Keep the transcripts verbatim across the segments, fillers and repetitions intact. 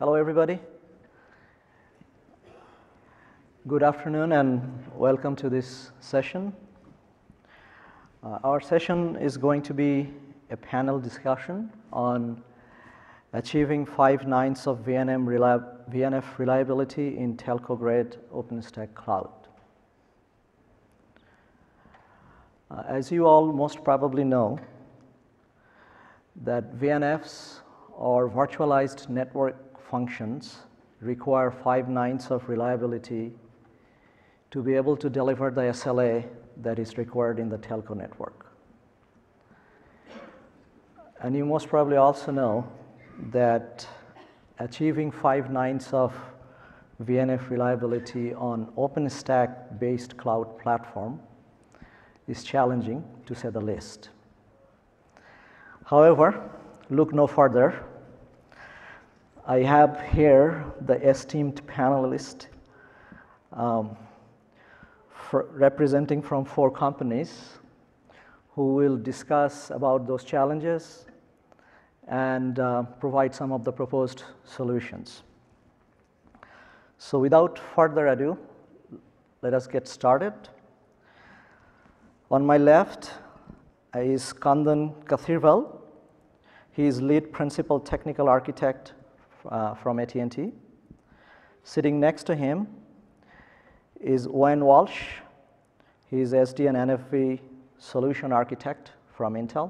Hello, everybody. Good afternoon and welcome to this session. Uh, our session is going to be a panel discussion on achieving five nines of V N M reliab- V N F reliability in telco-grade OpenStack cloud. Uh, as you all most probably know, that V N Fs or virtualized network functions require five nines of reliability to be able to deliver the S L A that is required in the telco network. And you most probably also know that achieving five nines of V N F reliability on OpenStack based cloud platform is challenging, to say the least. However, look no further. I have here the esteemed panelist um, for representing from four companies who will discuss about those challenges and uh, provide some of the proposed solutions. So without further ado, let us get started. On my left is Kandan Kathirvel. He is lead principal technical architect Uh, from A T and T. Sitting next to him is Eoin Walsh. He is S D and N F V solution architect from Intel.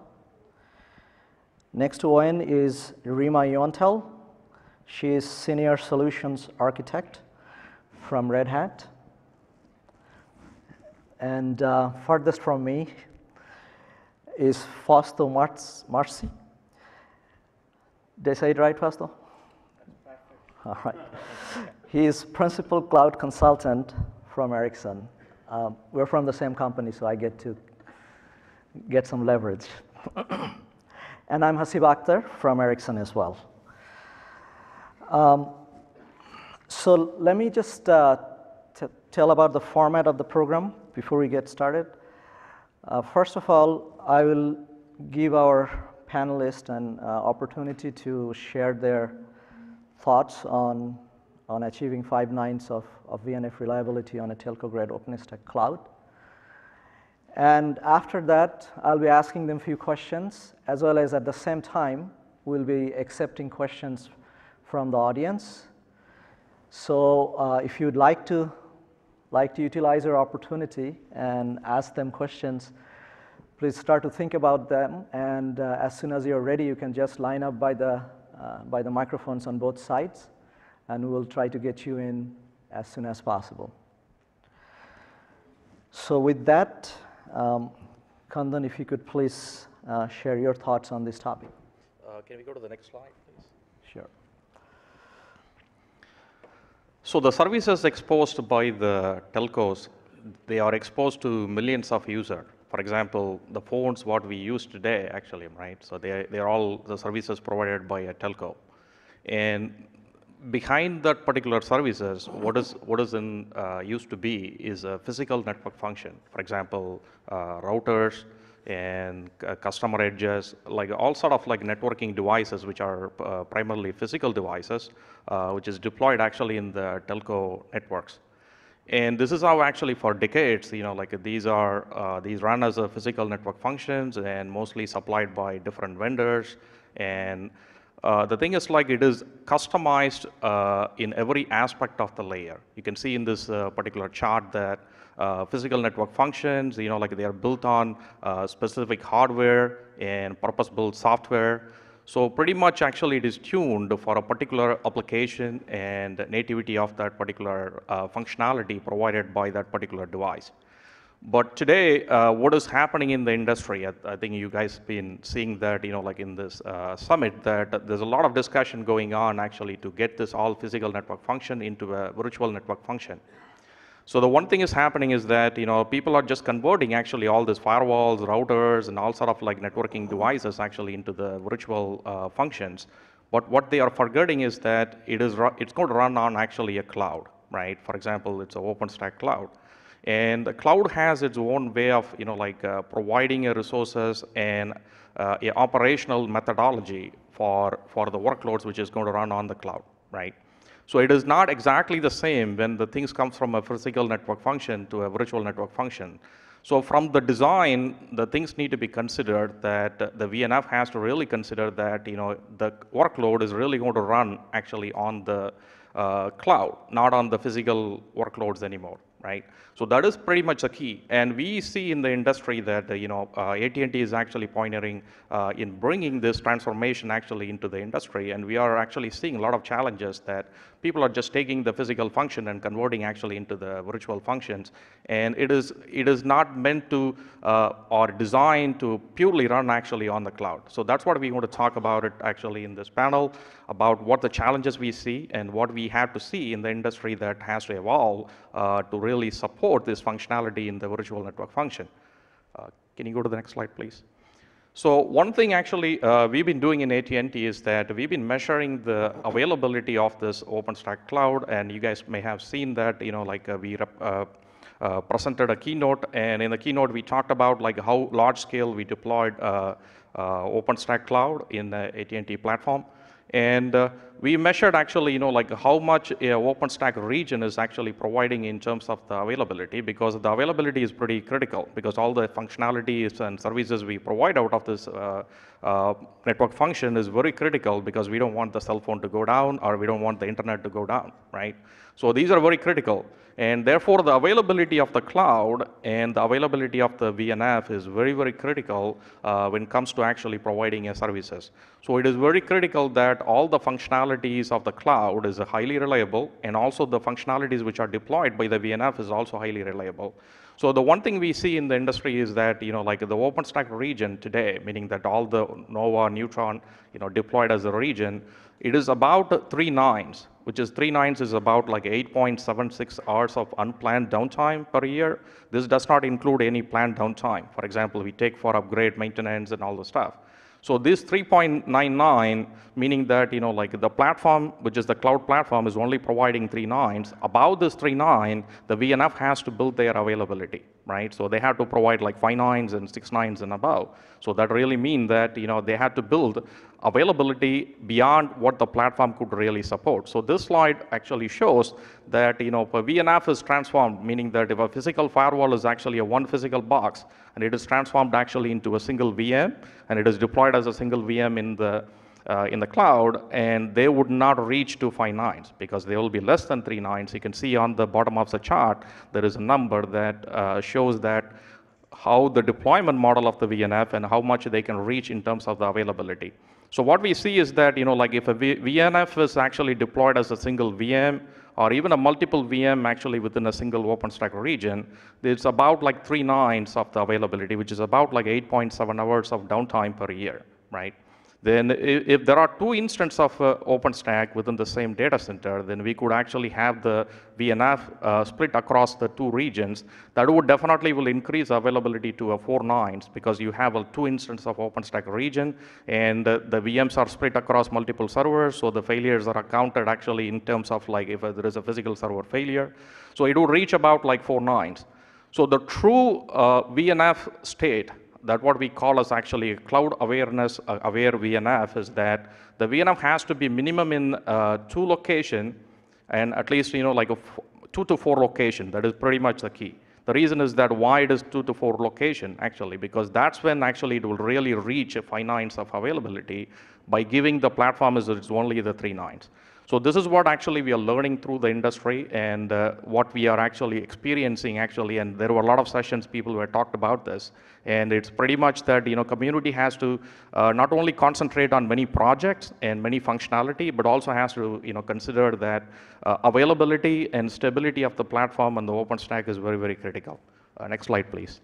Next to Eoin is Rimma Iontel. She is senior solutions architect from Red Hat. And uh, furthest from me is Fausto Marzi. Did I say it right, Fausto? All right. He is principal cloud consultant from Ericsson. Um, we're from the same company, so I get to get some leverage. And I'm Haseeb Akhtar from Ericsson as well. Um, so let me just uh, t tell about the format of the program before we get started. Uh, first of all, I will give our panelists an uh, opportunity to share their thoughts on, on achieving five nines of, of V N F reliability on a telco-grade OpenStack cloud. And after that, I'll be asking them a few questions, as well as at the same time, we'll be accepting questions from the audience. So uh, if you'd like to, like to utilize your opportunity and ask them questions, please start to think about them. And uh, as soon as you're ready, you can just line up by the Uh, by the microphones on both sides, and we will try to get you in as soon as possible. So with that, um, Kandan, if you could please uh, share your thoughts on this topic. Uh, can we go to the next slide, please? Sure. So the services exposed by the telcos, they are exposed to millions of users. For example, the phones, what we use today, actually, right? So they, they're all the services provided by a telco. And behind that particular services, what is, what is in, uh, used to be is a physical network function. For example, uh, routers and uh, customer edges, like all sort of like networking devices, which are uh, primarily physical devices, uh, which is deployed actually in the telco networks. And this is how actually for decades, you know, like these are, uh, these run as a physical network functions and mostly supplied by different vendors. And uh, the thing is like it is customized uh, in every aspect of the layer. You can see in this uh, particular chart that uh, physical network functions, you know, like they are built on uh, specific hardware and purpose-built software. So pretty much actually it is tuned for a particular application and nativity of that particular uh, functionality provided by that particular device. But today, uh, what is happening in the industry, I, I think you guys have been seeing that, you know, like in this uh, summit, that there's a lot of discussion going on actually to get this all physical network function into a virtual network function. So the one thing is happening is that, you know, people are just converting actually all these firewalls, routers, and all sort of like networking devices actually into the virtual uh, functions. But what they are forgetting is that it is it's going to run on actually a cloud, right? For example, it's an OpenStack cloud. And the cloud has its own way of, you know, like uh, providing a resources and uh, a operational methodology for, for the workloads which is going to run on the cloud. right? So it is not exactly the same when the things come from a physical network function to a virtual network function. So from the design, the things need to be considered that the V N F has to really consider that, you know, the workload is really going to run actually on the uh, cloud, not on the physical workloads anymore, right? So that is pretty much the key. And we see in the industry that, you know, uh, A T and T is actually pioneering uh, in bringing this transformation actually into the industry. And we are actually seeing a lot of challenges that people are just taking the physical function and converting actually into the virtual functions. And it is, it is not meant to uh, or designed to purely run actually on the cloud. So that's what we want to talk about it actually in this panel, about what the challenges we see and what we have to see in the industry that has to evolve uh, to really support this functionality in the virtual network function. Uh, can you go to the next slide, please? So one thing actually uh, we've been doing in A T and T is that we've been measuring the availability of this OpenStack cloud, and you guys may have seen that, you know, like uh, we rep, uh, uh, presented a keynote, and in the keynote we talked about like how large scale we deployed uh, uh, OpenStack cloud in the A T and T platform. And uh, we measured actually, you know, like how much uh, OpenStack region is actually providing in terms of the availability, because the availability is pretty critical, because all the functionalities and services we provide out of this uh, uh, network function is very critical, because we don't want the cell phone to go down or we don't want the internet to go down, right? So these are very critical. And therefore, the availability of the cloud and the availability of the V N F is very, very critical uh, when it comes to actually providing uh, services. So it is very critical that all the functionalities of the cloud is uh, highly reliable, and also the functionalities which are deployed by the V N F is also highly reliable. So the one thing we see in the industry is that, you know, like the OpenStack region today, meaning that all the Nova, Neutron, you know, deployed as a region, it is about three nines, which is three nines is about like eight point seven six hours of unplanned downtime per year. This does not include any planned downtime. For example, we take for upgrade, maintenance, and all the stuff. So this three point nine nine, meaning that, you know, like the platform, which is the cloud platform, is only providing three nines. About this three nine, the V N F has to build their availability, right? So they have to provide like five nines and six nines and above. So that really means that, you know, they had to build availability beyond what the platform could really support. So this slide actually shows that, you know, V N F is transformed, meaning that if a physical firewall is actually a one physical box, and it is transformed actually into a single V M, and it is deployed as a single V M in the Uh, in the cloud, and they would not reach to five nines, because they will be less than three nines. You can see on the bottom of the chart, there is a number that uh, shows that how the deployment model of the V N F and how much they can reach in terms of the availability. So what we see is that, you know, like if a V N F is actually deployed as a single V M, or even a multiple V M actually within a single OpenStack region, it's about like three nines of the availability, which is about like eight point seven hours of downtime per year, right? Then if there are two instances of uh, OpenStack within the same data center, then we could actually have the V N F uh, split across the two regions. That would definitely will increase availability to a four nines, because you have a two instances of OpenStack region, and uh, the V Ms are split across multiple servers, so the failures are accounted actually in terms of like if uh, there is a physical server failure. So it would reach about like four nines. So the true uh, V N F state, that what we call as actually a cloud awareness uh, aware V N F, is that the V N F has to be minimum in uh, two location, and at least, you know, like a f two to four location. That is pretty much the key. The reason is that why it is two to four location actually, because that's when actually it will really reach a five nines of availability by giving the platform is it's only the three nines. So this is what actually we are learning through the industry, and uh, what we are actually experiencing actually, and there were a lot of sessions people were talked about this, and it's pretty much that, you know, community has to uh, not only concentrate on many projects and many functionality, but also has to, you know, consider that uh, availability and stability of the platform and the OpenStack is very, very critical. Uh, next slide, please.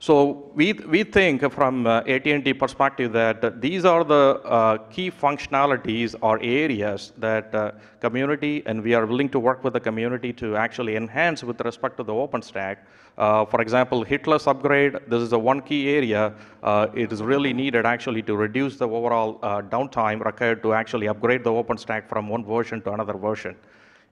So we, we think from uh, A T and T perspective that uh, these are the uh, key functionalities or areas that uh, community, and we are willing to work with the community to actually enhance with respect to the OpenStack. Uh, for example, hitless upgrade, this is the one key area. Uh, it is really needed actually to reduce the overall uh, downtime required to actually upgrade the OpenStack from one version to another version.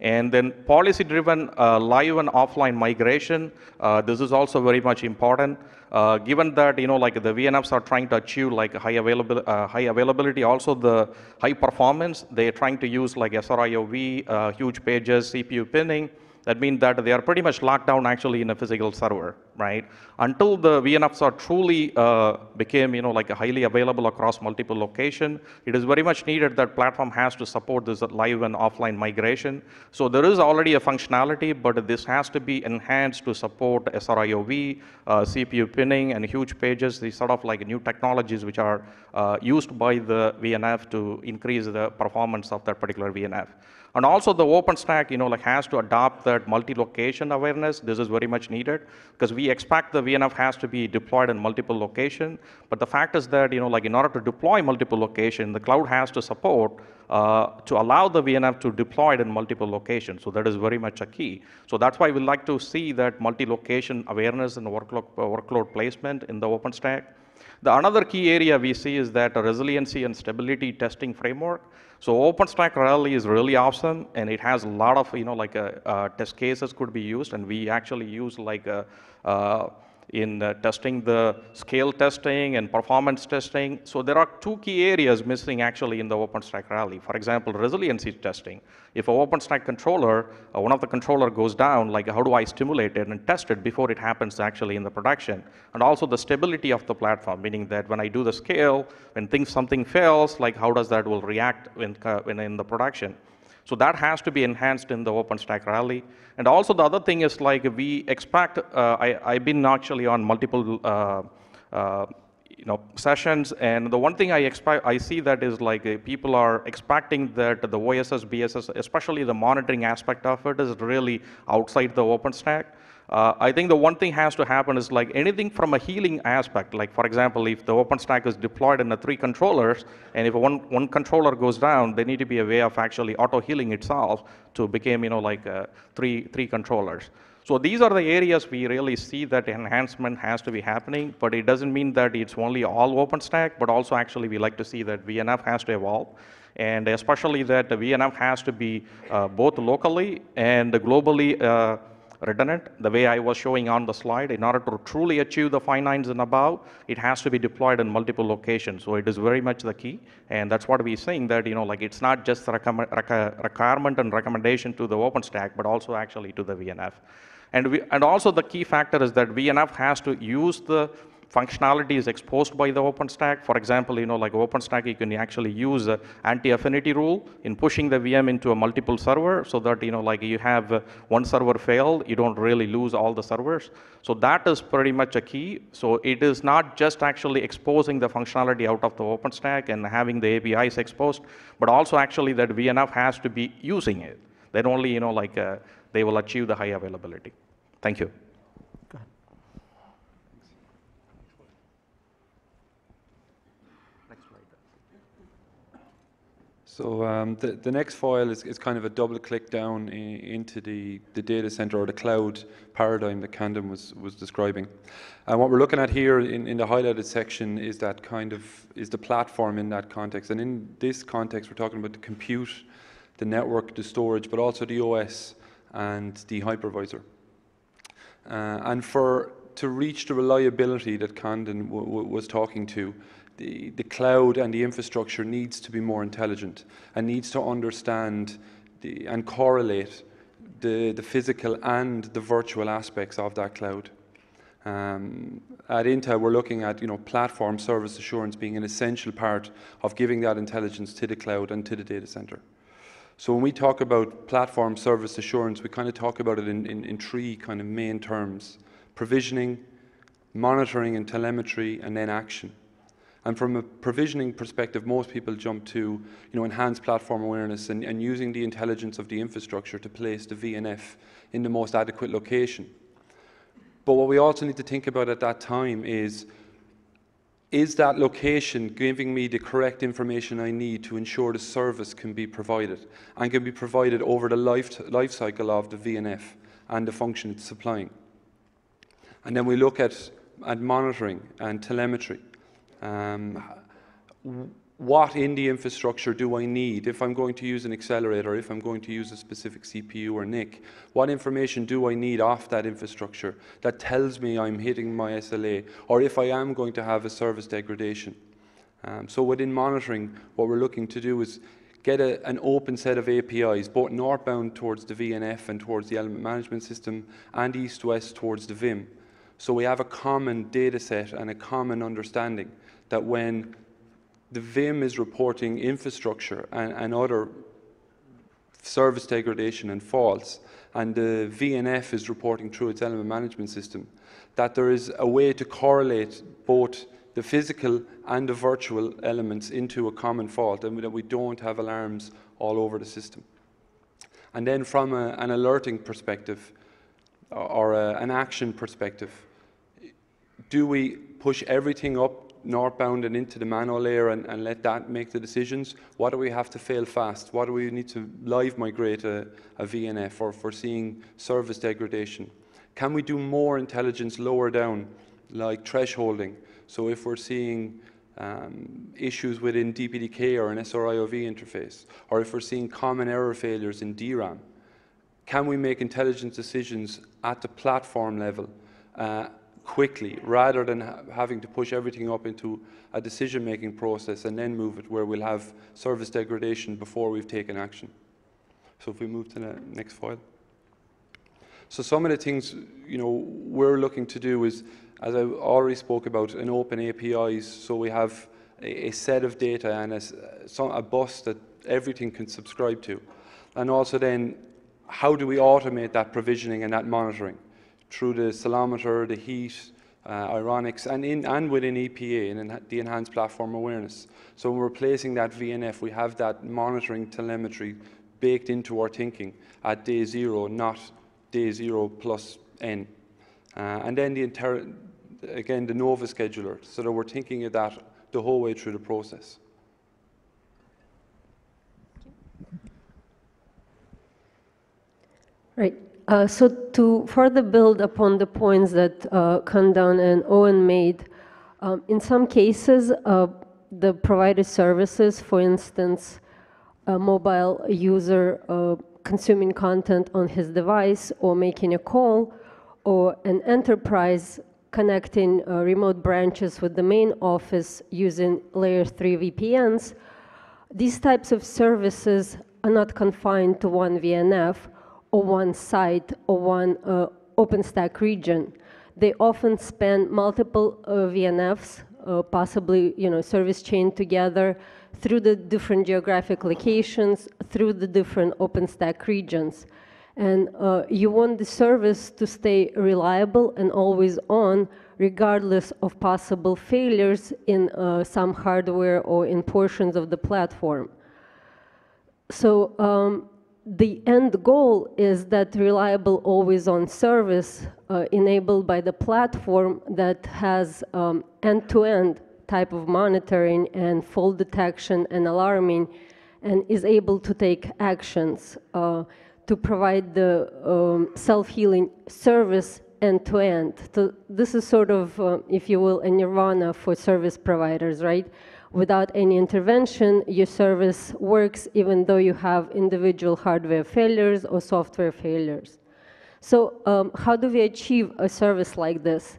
And then policy-driven uh, live and offline migration. Uh, this is also very much important. Uh, given that you know, like the V N Fs are trying to achieve like high available, uh, high availability, also the high performance. They are trying to use like S R I O V, uh, huge pages, C P U pinning. That means that they are pretty much locked down actually in a physical server, right? Until the V N Fs are truly uh, became, you know, like a highly available across multiple location, it is very much needed that platform has to support this live and offline migration. So there is already a functionality, but this has to be enhanced to support S R I O V, uh, C P U pinning, and huge pages. These sort of like new technologies which are uh, used by the V N F to increase the performance of that particular V N F. And also the OpenStack, you know, like has to adopt that multi-location awareness. This is very much needed because we expect the V N F has to be deployed in multiple locations. But the fact is that, you know, like in order to deploy multiple locations, the cloud has to support uh, to allow the V N F to deploy it in multiple locations. So that is very much a key. So that's why we like to see that multi-location awareness and workload, workload placement in the OpenStack. The another key area we see is that a resiliency and stability testing framework. So OpenStack Rally is really awesome, and it has a lot of, you know, like a, uh, test cases could be used, and we actually use like a, uh, in uh, testing the scale testing and performance testing. So there are two key areas missing actually in the OpenStack Rally. For example, resiliency testing. If an OpenStack controller, uh, one of the controller goes down, like how do I stimulate it and test it before it happens actually in the production? And also the stability of the platform, meaning that when I do the scale, when things, something fails, like how does that will react when, uh, when in the production? So that has to be enhanced in the OpenStack Rally. And also the other thing is like we expect, uh, I, I've been actually on multiple uh, uh, you know, sessions, and the one thing I expect, I see that is like uh, people are expecting that the O S S, B S S, especially the monitoring aspect of it is really outside the OpenStack. Uh, I think the one thing has to happen is like anything from a healing aspect, like for example, if the OpenStack is deployed in the three controllers, and if one, one controller goes down, there need to be a way of actually auto-healing itself to become, you know, like uh, three, three controllers. So these are the areas we really see that enhancement has to be happening, but it doesn't mean that it's only all OpenStack, but also actually we like to see that V N F has to evolve. And especially that the V N F has to be uh, both locally and globally uh, redundant, the way I was showing on the slide. In order to truly achieve the fine nines and above, it has to be deployed in multiple locations. So it is very much the key, and that's what we're saying that, you know, like it's not just the requirement and recommendation to the OpenStack, but also actually to the V N F. And, we, and also the key factor is that V N F has to use the functionality is exposed by the OpenStack. For example, you know, like OpenStack, you can actually use an anti-affinity rule in pushing the V M into a multiple server so that, you know, like you have one server fail, you don't really lose all the servers. So that is pretty much a key. So it is not just actually exposing the functionality out of the OpenStack and having the A P Is exposed, but also actually that V N F has to be using it. Then only, you know, like uh, they will achieve the high availability. Thank you. So um, the, the next file is, is kind of a double click down in, into the, the data center or the cloud paradigm that Kandan was, was describing. And what we're looking at here in, in the highlighted section is that kind of, is the platform in that context. And in this context, we're talking about the compute, the network, the storage, but also the O S and the hypervisor. Uh, and for, to reach the reliability that Kandan w w was talking to, The, the cloud and the infrastructure needs to be more intelligent and needs to understand the, and correlate the, the physical and the virtual aspects of that cloud. Um, at Intel, we're looking at, you know, platform service assurance being an essential part of giving that intelligence to the cloud and to the data center. So when we talk about platform service assurance, we kind of talk about it in, in, in three kind of main terms: provisioning, monitoring and telemetry, and then action. And from a provisioning perspective, most people jump to, you know, enhanced platform awareness and, and using the intelligence of the infrastructure to place the V N F in the most adequate location. But what we also need to think about at that time is, is that location giving me the correct information I need to ensure the service can be provided and can be provided over the life, life cycle of the V N F and the function it's supplying? And then we look at, at monitoring and telemetry. Um, what in the infrastructure do I need if I'm going to use an accelerator, if I'm going to use a specific C P U or N I C? What information do I need off that infrastructure that tells me I'm hitting my S L A or if I am going to have a service degradation? Um, so within monitoring, what we're looking to do is get a, an open set of A P Is, both northbound towards the V N F and towards the element management system and east-west towards the V I M. So we have a common data set and a common understanding that when the V I M is reporting infrastructure and, and other service degradation and faults, and the V N F is reporting through its element management system, that there is a way to correlate both the physical and the virtual elements into a common fault, and that we don't have alarms all over the system. And then from a, an alerting perspective, or a, an action perspective, do we push everything up northbound and into the MANO layer and, and let that make the decisions? What do we have to fail fast? What do we need to live migrate a, a V N F or foreseeing service degradation? Can we do more intelligence lower down, like thresholding? So if we're seeing um, issues within D P D K or an S R I O V interface, or if we're seeing common error failures in D RAM, can we make intelligence decisions at the platform level uh, quickly, rather than ha having to push everything up into a decision-making process and then move it where we'll have service degradation before we've taken action? So if we move to the next file. So some of the things, you know, we're looking to do is, as I already spoke about, an open A P Is, so we have a, a set of data and a, some, a bus that everything can subscribe to. And also then, how do we automate that provisioning and that monitoring? Through the Ceilometer, the Heat, uh, Ironics, and, in, and within E P A, and in the Enhanced Platform Awareness. So when we're placing that V N F, we have that monitoring telemetry baked into our thinking at day zero, not day zero plus N. Uh, and then, the again, the NOVA scheduler, so that we're thinking of that the whole way through the process. Right. Uh, so to further build upon the points that uh, Kandan and Eoin made, um, in some cases, uh, the provided services, for instance, a mobile user uh, consuming content on his device or making a call, or an enterprise connecting uh, remote branches with the main office using layer three V P Ns, these types of services are not confined to one V N F, or one site, or one uh, OpenStack region. They often span multiple uh, V N Fs, uh, possibly, you know, service chain together, through the different geographic locations, through the different OpenStack regions. And uh, you want the service to stay reliable and always on, regardless of possible failures in uh, some hardware or in portions of the platform. So, um, the end goal is that reliable, always-on service uh, enabled by the platform that has um, end-to-end type of monitoring and fault detection and alarming, and is able to take actions uh, to provide the um, self-healing service end-to-end. So this is sort of, uh, if you will, a nirvana for service providers, right? Without any intervention, your service works even though you have individual hardware failures or software failures. So um, how do we achieve a service like this?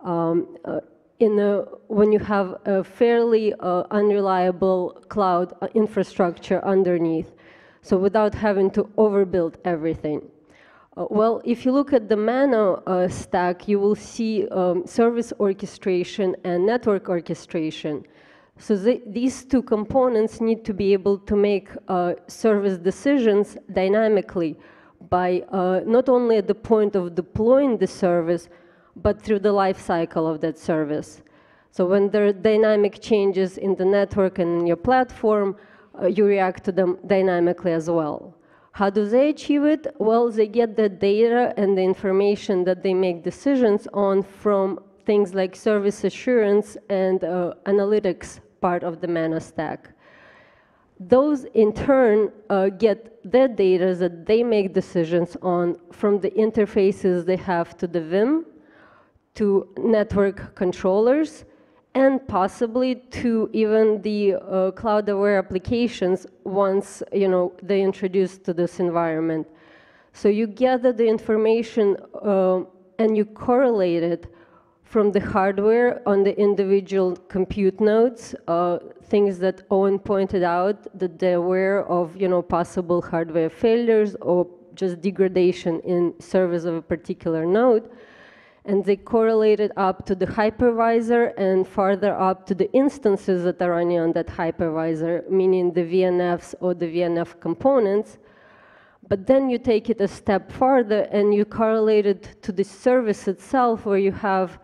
Um, uh, in a, when you have a fairly uh, unreliable cloud infrastructure underneath, so without having to overbuild everything. Uh, well, if you look at the MANO uh, stack, you will see um, service orchestration and network orchestration. So the, these two components need to be able to make uh, service decisions dynamically by uh, not only at the point of deploying the service, but through the life cycle of that service. So when there are dynamic changes in the network and in your platform, uh, you react to them dynamically as well. How do they achieve it? Well, they get the data and the information that they make decisions on from things like service assurance and uh, analytics part of the MANO stack. Those, in turn, uh, get their data that they make decisions on from the interfaces they have to the V I M, to network controllers, and possibly to even the uh, cloud-aware applications once you know they introduced to this environment. So you gather the information uh, and you correlate it from the hardware on the individual compute nodes, uh, things that Eoin pointed out, that they're aware of you know, possible hardware failures or just degradation in service of a particular node. And they correlate it up to the hypervisor and farther up to the instances that are running on that hypervisor, meaning the V N Fs or the V N F components. But then you take it a step farther and you correlate it to the service itself, where you have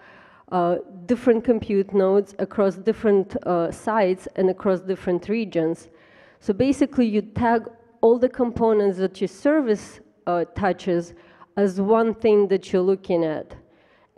uh, different compute nodes across different uh, sites and across different regions. So basically you tag all the components that your service uh, touches as one thing that you're looking at.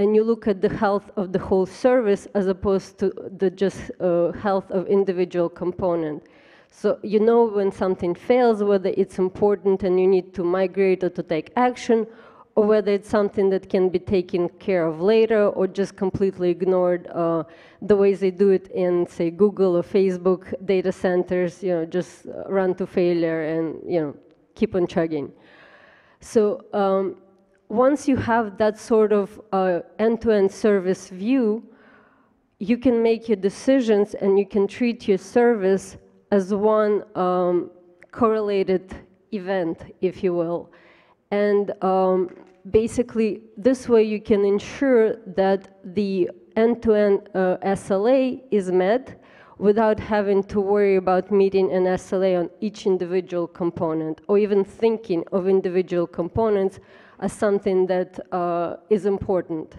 And you look at the health of the whole service as opposed to the just uh, health of individual component. So you know when something fails, whether it's important and you need to migrate or to take action, or whether it's something that can be taken care of later or just completely ignored, uh, the ways they do it in, say, Google or Facebook data centers, you know, just run to failure and, you know, keep on chugging. So um, once you have that sort of uh, end-to-end service view, you can make your decisions and you can treat your service as one um, correlated event, if you will. And um, basically, this way you can ensure that the end-to-end uh, S L A is met without having to worry about meeting an S L A on each individual component, or even thinking of individual components as something that uh, is important.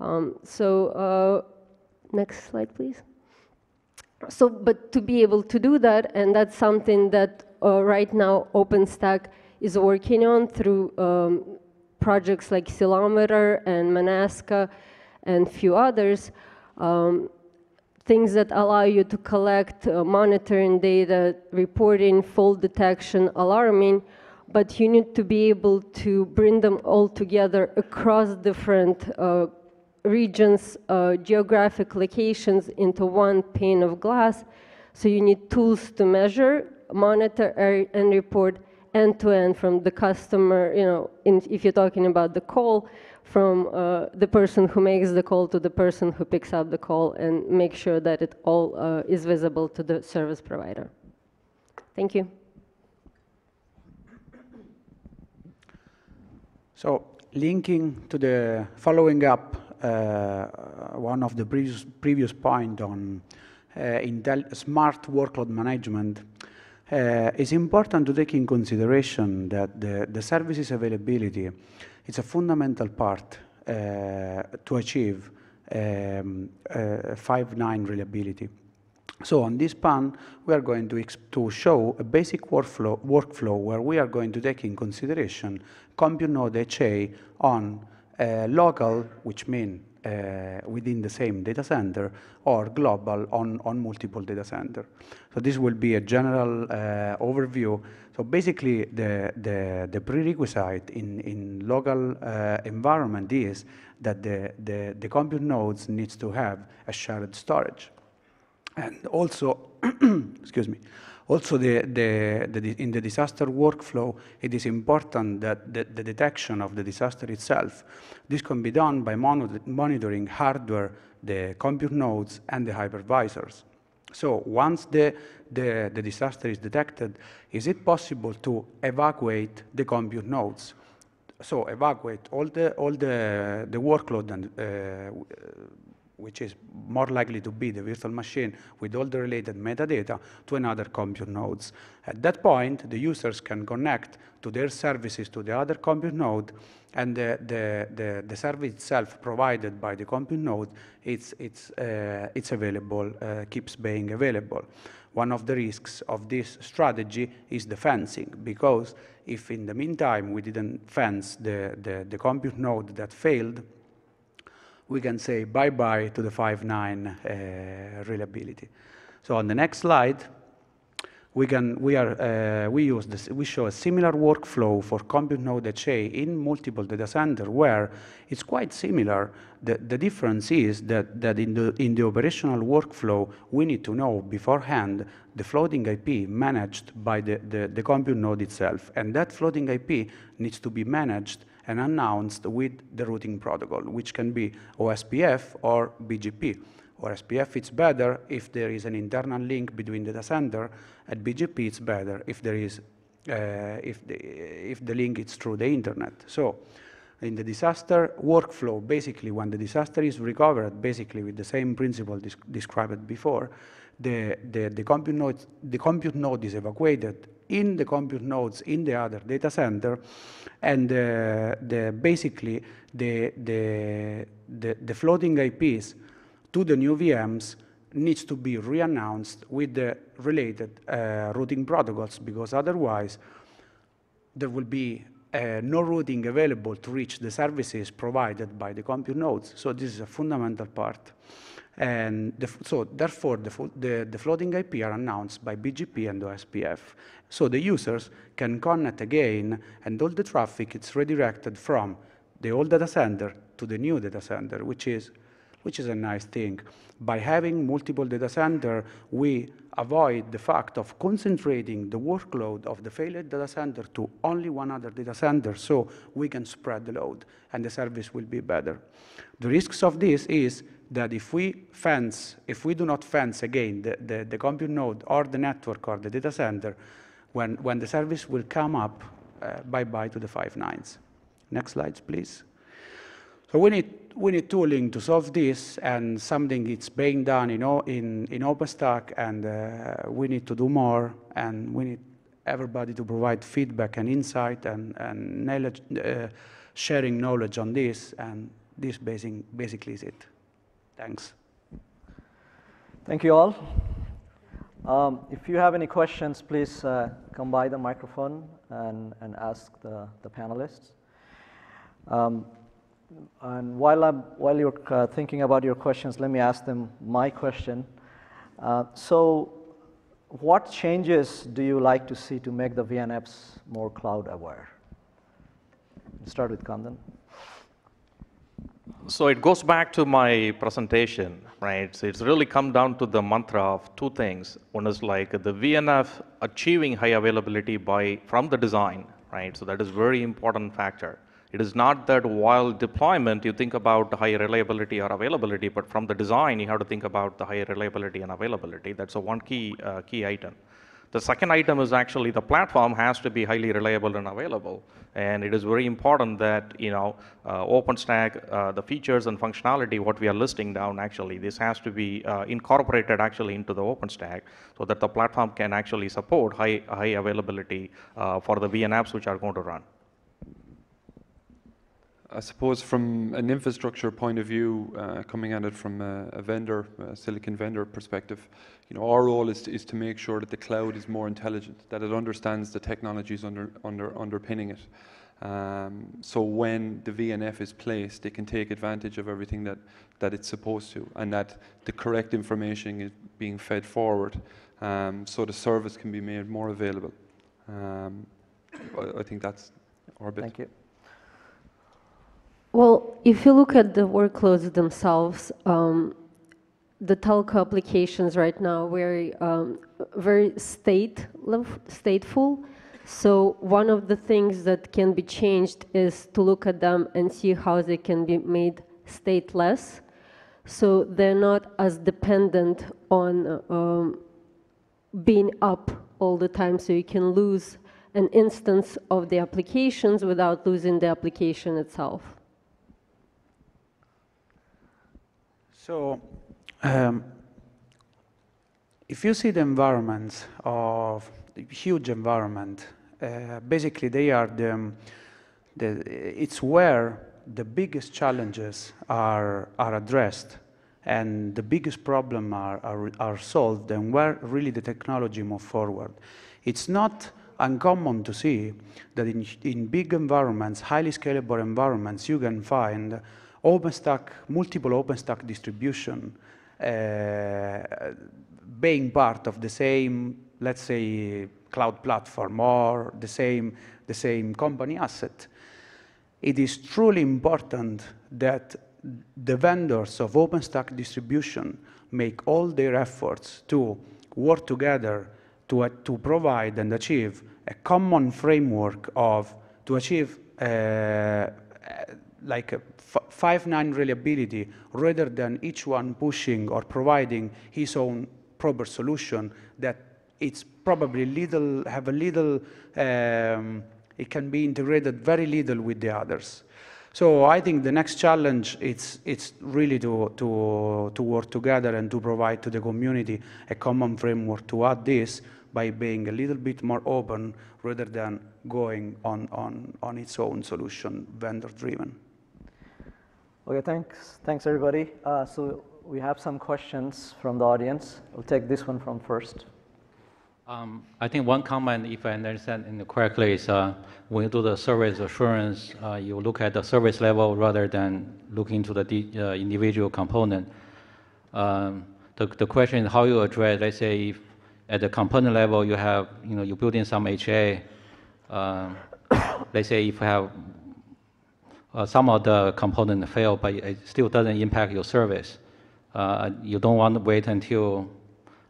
Um, so uh, next slide, please. So, but to be able to do that, and that's something that uh, right now OpenStack is working on through um, projects like Ceilometer and Monasca and a few others, um, things that allow you to collect uh, monitoring data, reporting, fault detection, alarming, but you need to be able to bring them all together across different uh, regions, uh, geographic locations into one pane of glass. So you need tools to measure, monitor, and report end-to-end from the customer, you know, in, if you're talking about the call, from uh, the person who makes the call to the person who picks up the call, and make sure that it all uh, is visible to the service provider. Thank you. So linking to the following up Uh, one of the previous, previous point on uh, Intel smart workload management, uh, it's important to take in consideration that the, the services availability is a fundamental part uh, to achieve um, uh, five nine reliability. So on this pan, we are going to, to show a basic workflow, workflow where we are going to take in consideration compute node H A on Uh, local, which means uh, within the same data center, or global on, on multiple data center. So this will be a general uh, overview. So basically, the, the, the prerequisite in, in local uh, environment is that the, the, the compute nodes needs to have a shared storage. And also, excuse me, also the, the, the, in the disaster workflow, it is important that the, the detection of the disaster itself, this can be done by mon monitoring hardware, the compute nodes, and the hypervisors. So once the, the, the disaster is detected, is it possible to evacuate the compute nodes? So evacuate all the, all the, the workload and uh, which is more likely to be the virtual machine with all the related metadata to another compute nodes. At that point, the users can connect to their services to the other compute node, and the, the, the, the service itself provided by the compute node, it's, it's, uh, it's available, uh, keeps being available. One of the risks of this strategy is the fencing, because if in the meantime we didn't fence the, the, the compute node that failed, we can say bye-bye to the five nine uh, reliability. So on the next slide, we can we are uh, we use this, we show a similar workflow for compute node H A in multiple data center where it's quite similar. The, the difference is that that in the in the operational workflow we need to know beforehand the floating I P managed by the, the, the compute node itself, and that floating I P needs to be managed and announced with the routing protocol, which can be O S P F or B G P. O S P F it's better if there is an internal link between data center, and B G P it's better if there is uh, if the if the link is through the internet. So in the disaster workflow, basically when the disaster is recovered, basically with the same principle described before, the the, the compute node the compute node is evacuated in the compute nodes in the other data center, and uh, the basically the the the, the floating I Ps to the new V Ms needs to be re-announced with the related uh, routing protocols, because otherwise there will be uh, no routing available to reach the services provided by the compute nodes. So this is a fundamental part. And the, so therefore the, the, the floating I P are announced by B G P and O S P F. So the users can connect again, and all the traffic is redirected from the old data center to the new data center, which is which is a nice thing. By having multiple data center, we avoid the fact of concentrating the workload of the failed data center to only one other data center, so we can spread the load and the service will be better. The risks of this is that if we fence, if we do not fence again the, the, the compute node or the network or the data center, when, when the service will come up, uh, bye-bye to the five nines. Next slides, please. So we need we need tooling to solve this, and something it's being done in in in OpenStack, and uh, we need to do more, and we need everybody to provide feedback and insight and and knowledge, uh, sharing knowledge on this, and this basing, basically is it. Thanks. Thank you all. Um, if you have any questions, please uh, come by the microphone and and ask the the panelists. Um, And while, I'm, while you're uh, thinking about your questions, let me ask them my question. Uh, so what changes do you like to see to make the V N Fs more cloud aware? Let's start with Kandan. So it goes back to my presentation, right? So it's really come down to the mantra of two things. One is like the V N F achieving high availability by, from the design, right? So that is very important factor. It is not that while deployment you think about high reliability or availability, but from the design you have to think about the high reliability and availability. That's a one key, uh, key item. The second item is actually the platform has to be highly reliable and available. And it is very important that, you know, uh, OpenStack, uh, the features and functionality, what we are listing down actually, this has to be uh, incorporated actually into the OpenStack so that the platform can actually support high, high availability uh, for the V N Fs which are going to run. I suppose from an infrastructure point of view, uh, coming at it from a, a vendor, a silicon vendor perspective, you know, our role is to, is to make sure that the cloud is more intelligent, that it understands the technologies under, under, underpinning it. Um, so when the V N F is placed, it can take advantage of everything that, that it's supposed to, and that the correct information is being fed forward, um, so the service can be made more available. Um, I, I think that's our bit. Thank you. Well, if you look at the workloads themselves, um, the telco applications right now are very, um, very state, stateful. So one of the things that can be changed is to look at them and see how they can be made stateless, so they're not as dependent on um, being up all the time, so you can lose an instance of the applications without losing the application itself. So, um, if you see the environments of huge environment, uh, basically they are the, the, it's where the biggest challenges are, are addressed and the biggest problem are, are, are solved, and where really the technology moves forward. It's not uncommon to see that in, in big environments, highly scalable environments, you can find OpenStack, multiple OpenStack distribution uh, uh, being part of the same, let's say, cloud platform or the same, the same company asset, it is truly important that the vendors of OpenStack distribution make all their efforts to work together to, uh, to provide and achieve a common framework of, to achieve uh, like a five nine reliability, rather than each one pushing or providing his own proper solution that it's probably little, have a little, um, it can be integrated very little with the others. So I think the next challenge it's it's really to to to work together and to provide to the community a common framework to add this by being a little bit more open rather than going on on on its own solution, vendor driven. Okay, thanks thanks everybody. Uh, so we have some questions from the audience. We'll take this one from first. Um, I think one comment, if I understand correctly, is uh, when you do the service assurance, uh, you look at the service level rather than looking to the de uh, individual component. Um, the, the question is how you address, let's say, if at the component level you have, you know, you build in some H A. Uh, let's say if you have uh, some of the component fail, but it still doesn't impact your service. Uh, you don't want to wait until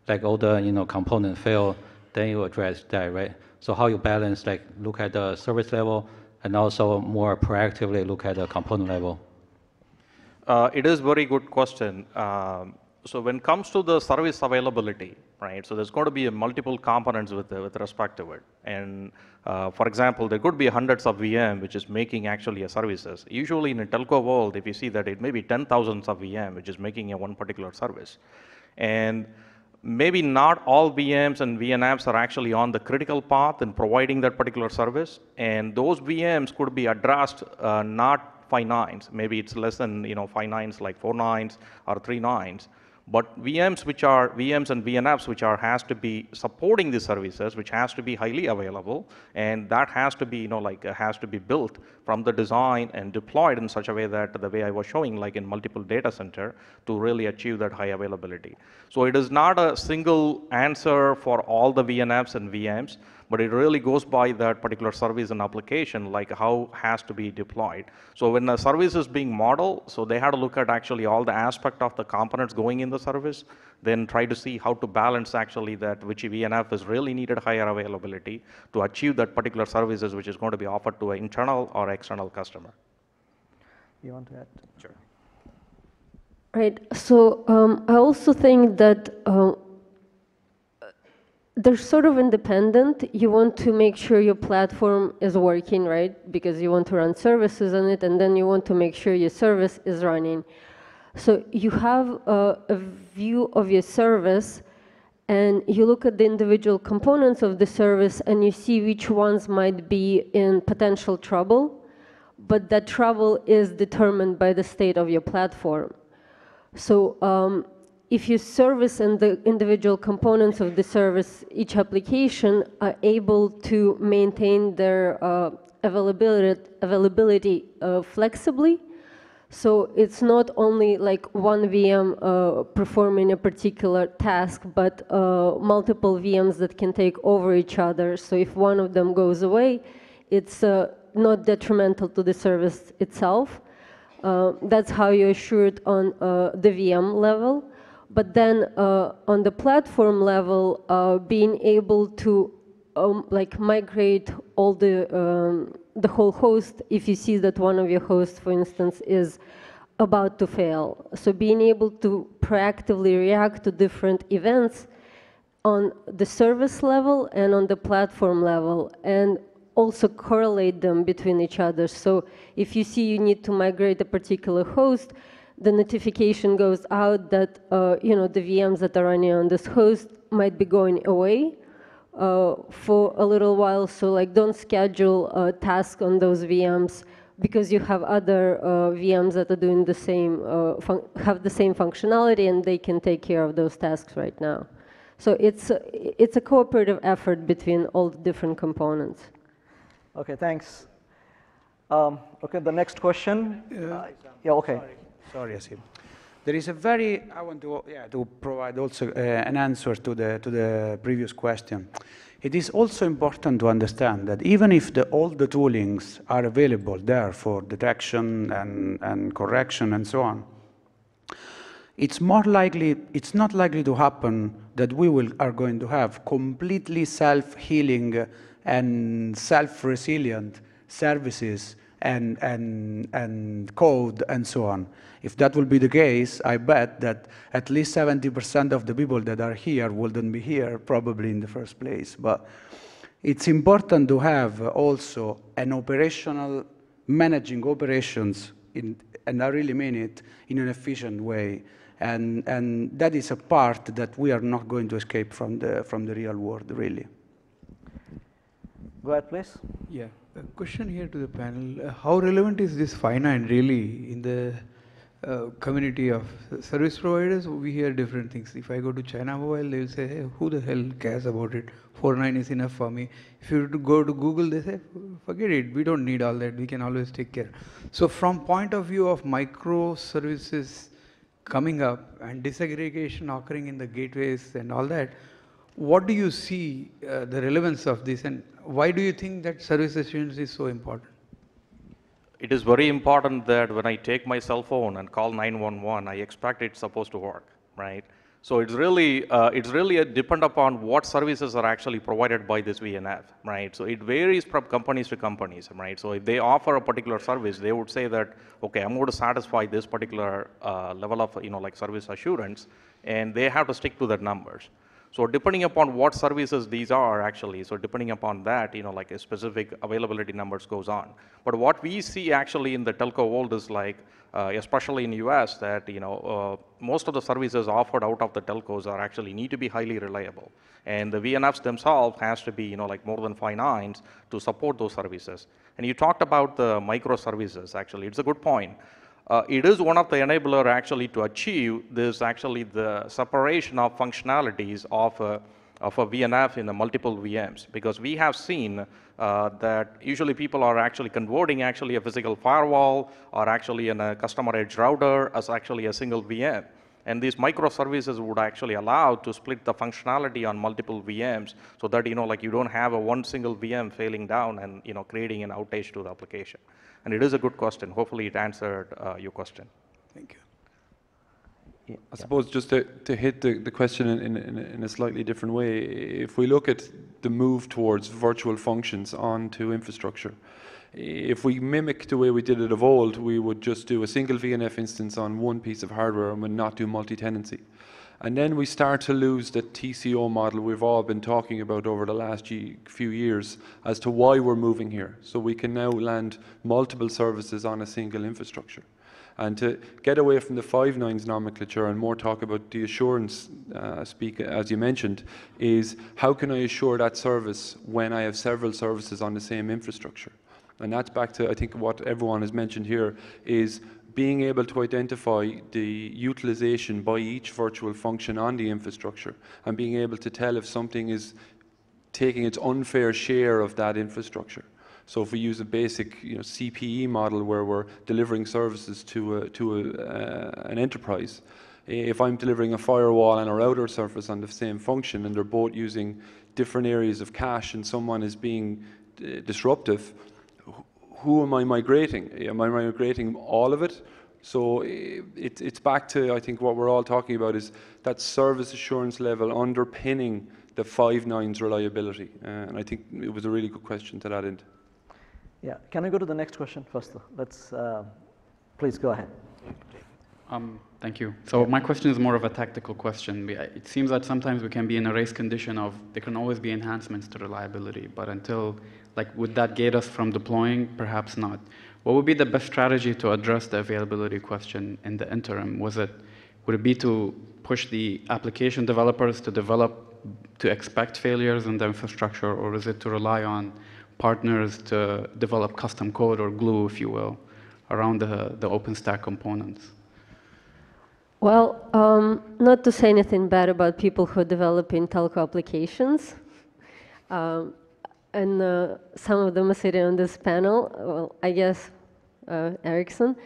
like all the you know component fail, then you address that, right? So how you balance, like look at the service level and also more proactively look at the component level? Uh, it is very good question. Um, so when it comes to the service availability, right? So there's going to be a multiple components with the, with respect to it. And uh, for example, there could be hundreds of V M which is making actually a services. Usually in a telco world, if you see that it may be ten thousands of V M which is making a one particular service. And maybe not all V Ms and V N Fs are actually on the critical path in providing that particular service, and those V Ms could be addressed uh, not five nines. Maybe it's less than you know five nines, like four nines or three nines. But V Ms which are V Ms and V N Fs which are has to be supporting the services, which has to be highly available, and that has to be you know like uh, has to be built from the design and deployed in such a way that the way I was showing, like in multiple data center, to really achieve that high availability. So it is not a single answer for all the V N Fs and V Ms, but it really goes by that particular service and application, like how has to be deployed. So when the service is being modeled, so they had to look at actually all the aspect of the components going in the service, then try to see how to balance actually that which V N F is really needed higher availability to achieve that particular services which is going to be offered to an internal or external customer. You want to add? Sure. Right. So um, I also think that uh, they're sort of independent. You want to make sure your platform is working, right? Because you want to run services on it, and then you want to make sure your service is running. So you have a, a view of your service, and you look at the individual components of the service, and you see which ones might be in potential trouble, but that trouble is determined by the state of your platform. So um, if your service and the individual components of the service, each application, are able to maintain their uh, availability, availability uh, flexibly, so it's not only like one V M uh, performing a particular task, but uh, multiple V Ms that can take over each other. So if one of them goes away, it's uh, not detrimental to the service itself. Uh, that's how you assure it on uh, the V M level. But then uh, on the platform level, uh, being able to um, like migrate all the um, the whole host, if you see that one of your hosts, for instance, is about to fail. So being able to proactively react to different events on the service level and on the platform level, and also correlate them between each other. So if you see you need to migrate a particular host, the notification goes out that uh, you know the V Ms that are running on this host might be going away Uh, for a little while, so like don't schedule a task on those V Ms because you have other uh, V Ms that are doing the same, uh, have the same functionality, and they can take care of those tasks right now. So it's a, it's a cooperative effort between all the different components. Okay, thanks. Um, okay, the next question. Uh, uh, yeah, okay. Sorry, Haseeb. There is a very, I want to, yeah, to provide also uh, an answer to the, to the previous question. It is also important to understand that even if the, all the toolings are available there for detection and, and correction and so on, it's more likely, it's not likely to happen that we will, are going to have completely self-healing and self-resilient services and, and, and code and so on. If that will be the case, I bet that at least seventy percent of the people that are here wouldn't be here probably in the first place. But it's important to have also an operational, managing operations, in, and I really mean it, in an efficient way. And, and that is a part that we are not going to escape from the, from the real world, really. Go ahead, please. Yeah. A question here to the panel. Uh, how relevant is this finite really in the uh, community of service providers? We hear different things. If I go to China Mobile, they will say, hey, who the hell cares about it? four nine is enough for me. If you go to Google, they say, forget it. We don't need all that. We can always take care. So from point of view of microservices coming up and disaggregation occurring in the gateways and all that, what do you see uh, the relevance of this, and why do you think that service assurance is so important? It is very important that when I take my cell phone and call nine one one, I expect it's supposed to work, right? So it's really, uh, it's really a depend upon what services are actually provided by this V N F, right? So it varies from companies to companies, right? So if they offer a particular service, they would say that, okay, I'm going to satisfy this particular uh, level of, you know, like service assurance, and they have to stick to their numbers. So depending upon what services these are actually, so depending upon that, you know, like a specific availability numbers goes on. But what we see actually in the telco world is like, uh, especially in the U S, that, you know, uh, most of the services offered out of the telcos are actually need to be highly reliable. And the V N Fs themselves has to be, you know, like more than five nines to support those services. And you talked about the microservices actually, it's a good point. Uh, it is one of the enabler actually to achieve this actually the separation of functionalities of a, of a V N F in the multiple V Ms, because we have seen uh, that usually people are actually converting actually a physical firewall or actually in a customer edge router as actually a single V M. And these microservices would actually allow to split the functionality on multiple V Ms so that, you know, like you don't have a one single V M failing down and, you know, creating an outage to the application. And it is a good question. Hopefully it answered uh, your question. Thank you. Yeah. I suppose just to, to hit the, the question in, in, in a slightly different way, if we look at the move towards virtual functions onto infrastructure, if we mimic the way we did it of old, we would just do a single V N F instance on one piece of hardware and would not do multi-tenancy. And then we start to lose the T C O model we've all been talking about over the last few years as to why we're moving here. So we can now land multiple services on a single infrastructure. And to get away from the five nines nomenclature and more talk about the assurance uh, speak, as you mentioned, is how can I assure that service when I have several services on the same infrastructure? And that's back to, I think, what everyone has mentioned here, is being able to identify the utilization by each virtual function on the infrastructure and being able to tell if something is taking its unfair share of that infrastructure. So if we use a basic, you know, C P E model where we're delivering services to, a, to a, uh, an enterprise, if I'm delivering a firewall and a router surface on the same function and they're both using different areas of cache and someone is being uh, disruptive, who am I migrating? Am I migrating all of it? So it, it's back to, I think, what we're all talking about is that service assurance level underpinning the five nines reliability. Uh, and I think it was a really good question to that end. Yeah. Can I go to the next question first, though? Let's, uh, please go ahead. Um, thank you. So my question is more of a tactical question. It seems that sometimes we can be in a race condition of there can always be enhancements to reliability, but until, like, would that gate us from deploying? Perhaps not. What would be the best strategy to address the availability question in the interim? Was it, would it be to push the application developers to develop, to expect failures in the infrastructure, or is it to rely on partners to develop custom code or glue, if you will, around the, the OpenStack components? Well, um, not to say anything bad about people who develop in telco applications. Um, And uh, some of them are sitting on this panel, well, I guess uh, Ericsson.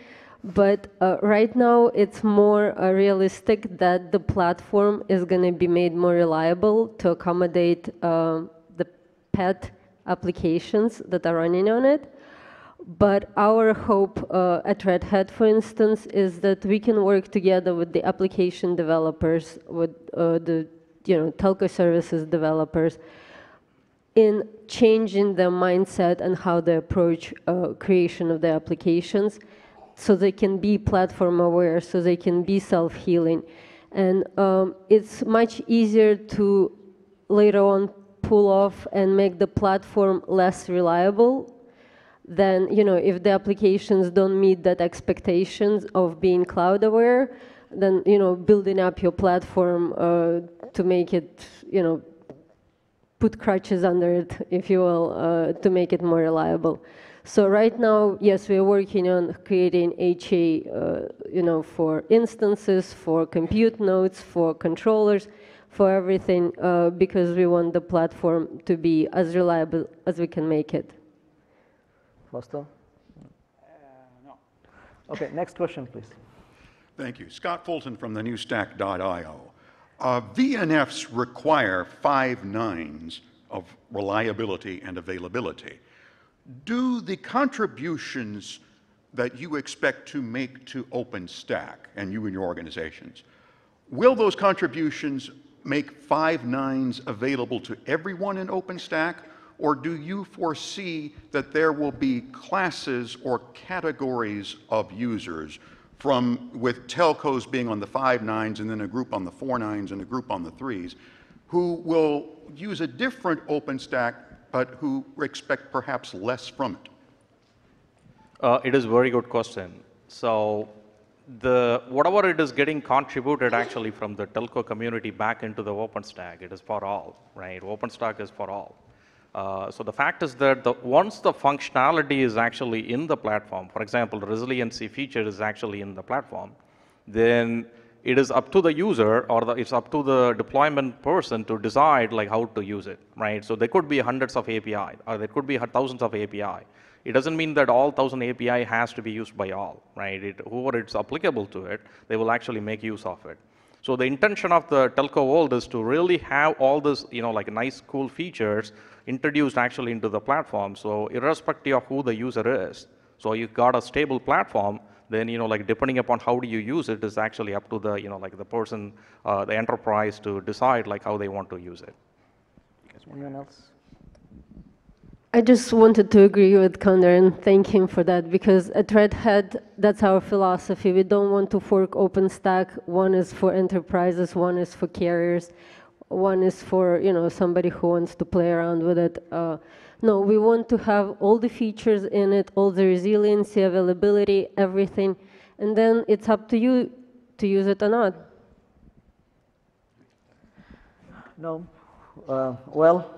But uh, right now, it's more uh, realistic that the platform is going to be made more reliable to accommodate uh, the pet applications that are running on it. But our hope uh, at Red Hat, for instance, is that we can work together with the application developers, with uh, the you know telco services developers, in changing their mindset and how they approach uh, creation of their applications, so they can be platform aware, so they can be self-healing. And um, it's much easier to later on pull off and make the platform less reliable than, you know, if the applications don't meet that expectations of being cloud aware, then, you know, building up your platform uh, to make it, you know, put crutches under it, if you will, uh, to make it more reliable. So right now, yes, we're working on creating H A, uh, you know, for instances, for compute nodes, for controllers, for everything, uh, because we want the platform to be as reliable as we can make it. Fausto? Uh, no. Okay, next question, please. Thank you. Scott Fulton from the new stack dot i o. Uh, V N Fs require five nines of reliability and availability. Do the contributions that you expect to make to OpenStack, and you and your organizations, will those contributions make five nines available to everyone in OpenStack, or do you foresee that there will be classes or categories of users, from with telcos being on the five nines and then a group on the four nines and a group on the threes, who will use a different OpenStack but who expect perhaps less from it? Uh, it is a very good question. So the, whatever it is getting contributed actually from the telco community back into the OpenStack, it is for all, right? OpenStack is for all. Uh, so the fact is that the, once the functionality is actually in the platform, for example, the resiliency feature is actually in the platform, then it is up to the user, or the, it's up to the deployment person to decide like how to use it, right? So there could be hundreds of A P I, or there could be thousands of A P I. It doesn't mean that all thousand A P I has to be used by all, right? It, whoever it's applicable to it, they will actually make use of it. So the intention of the telco world is to really have all this, you know, like nice, cool features introduced actually into the platform. So irrespective of who the user is, so you've got a stable platform, then, you know, like depending upon how do you use it is actually up to the, you know, like the person, uh, the enterprise to decide like how they want to use it. Anyone else? I just wanted to agree with Kandan and thank him for that, because at Red Hat, that's our philosophy. We don't want to fork OpenStack. One is for enterprises, one is for carriers, one is for, you know, somebody who wants to play around with it. Uh, no, we want to have all the features in it, all the resiliency, availability, everything, and then it's up to you to use it or not. No, uh, well.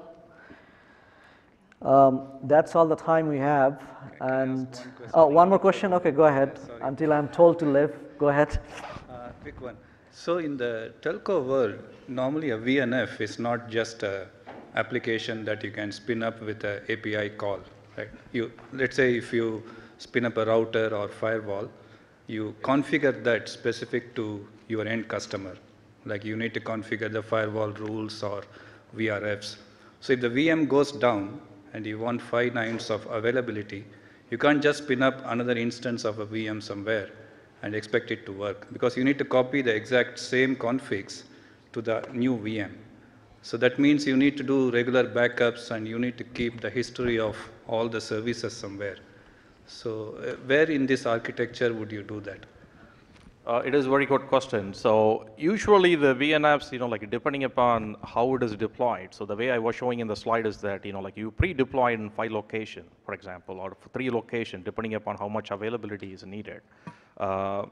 Um, that's all the time we have, and one, oh, one more question. Okay, go ahead. Sorry. Until I'm told to leave, go ahead. Uh, quick one. So in the telco world, normally a V N F is not just a application that you can spin up with an A P I call, right? You, let's say if you spin up a router or firewall, you configure that specific to your end customer. Like you need to configure the firewall rules or V R Fs. So if the V M goes down, and you want five nines of availability, you can't just spin up another instance of a V M somewhere and expect it to work, because you need to copy the exact same configs to the new V M. So that means you need to do regular backups, and you need to keep the history of all the services somewhere. So uh, where in this architecture would you do that? Uh, it is a very good question. So usually the V N Fs, you know, like depending upon how it is deployed. So the way I was showing in the slide is that, you know, like you pre-deploy in five location, for example, or three location, depending upon how much availability is needed. Uh,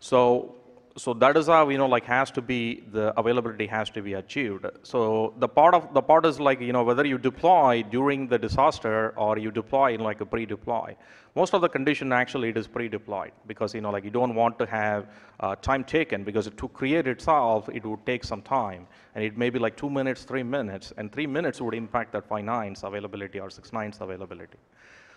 so, so that is how, you know, like has to be, the availability has to be achieved. So the part of, the part is like, you know, whether you deploy during the disaster or you deploy in like a pre-deploy. Most of the condition actually it is pre-deployed, because you know like you don't want to have uh, time taken, because to create itself it would take some time, and it may be like two minutes, three minutes, and three minutes would impact that five nines availability or six nines availability.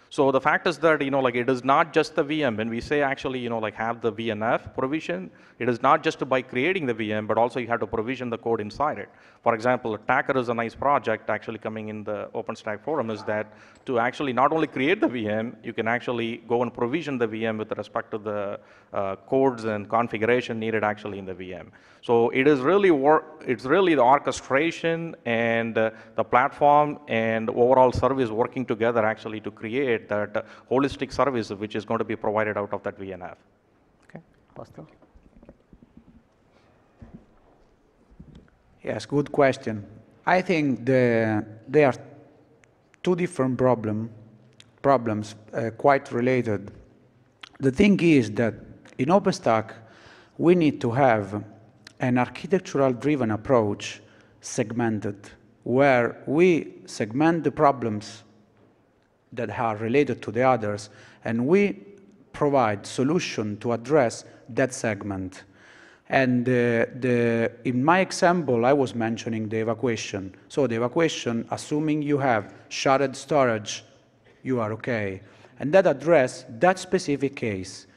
So the fact is that, you know, like it is not just the V M. When we say actually, you know, like have the V N F provision, it is not just by creating the V M, but also you have to provision the code inside it. For example, Attacker is a nice project actually coming in the OpenStack forum, is that to actually not only create the V M, you can actually go and provision the V M with respect to the uh, codes and configuration needed actually in the V M. So it is really work, it's really the orchestration and uh, the platform and overall service working together actually to create that uh, holistic service which is going to be provided out of that V N F. Okay. Fausto? Yes, good question. I think the, there are two different problem, problems uh, quite related. The thing is that in OpenStack, we need to have an architectural-driven approach segmented, where we segment the problems that are related to the others, and we provide solution to address that segment. And uh, the, in my example, I was mentioning the evacuation. So the evacuation, assuming you have sharded storage, you are okay. And that address that specific case.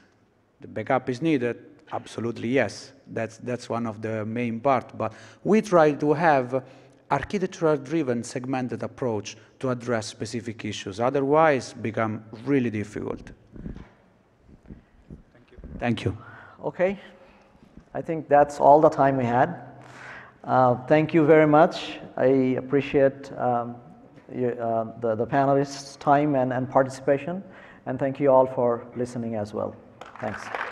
The backup is needed, absolutely yes. That's, that's one of the main part. But we try to have architectural-driven segmented approach to address specific issues. Otherwise, become really difficult. Thank you. Thank you. Okay. I think that's all the time we had. Uh, thank you very much. I appreciate um, you, uh, the, the panelists' time and, and participation. And thank you all for listening as well. Thanks.